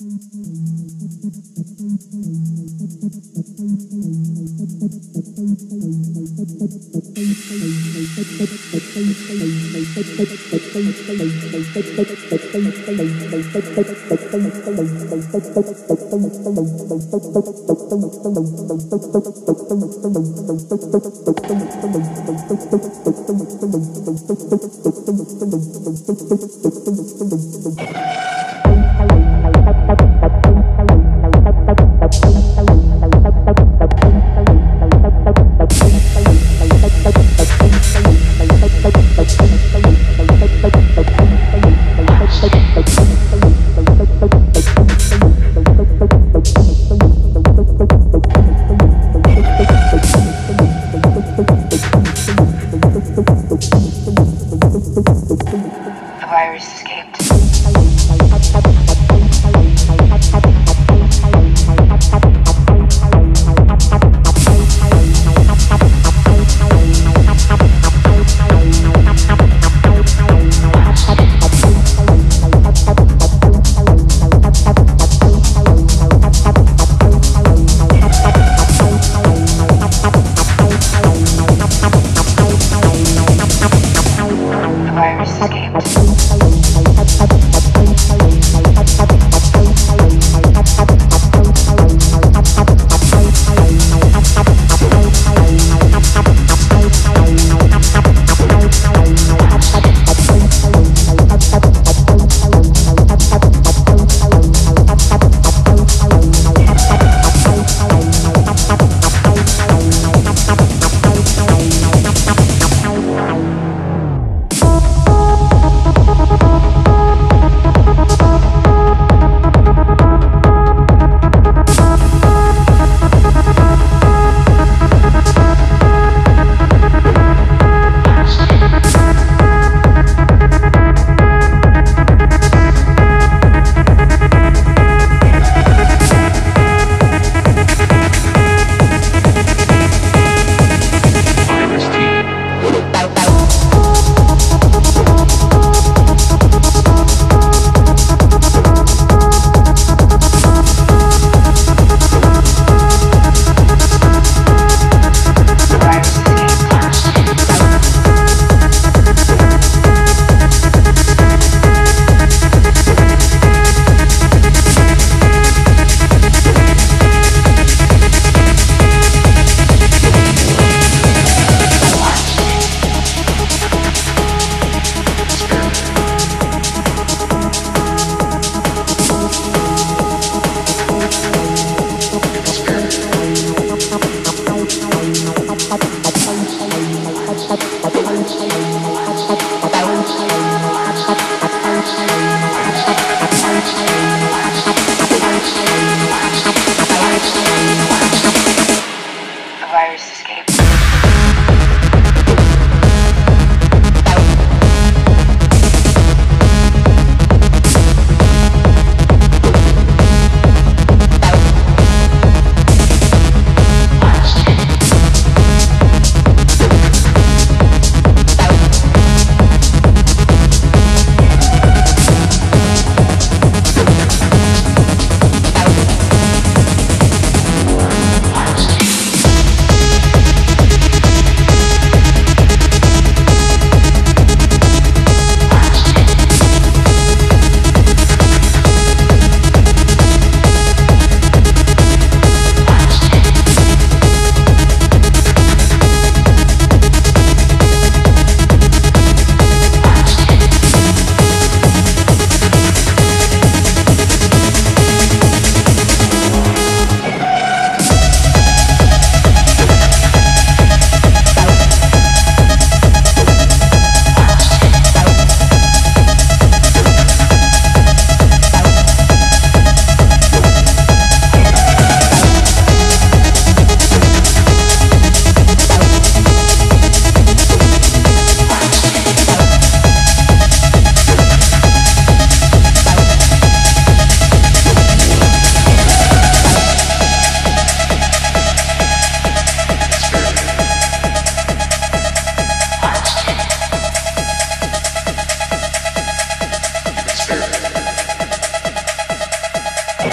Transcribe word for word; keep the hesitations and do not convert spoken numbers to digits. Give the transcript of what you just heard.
The virus escaped. The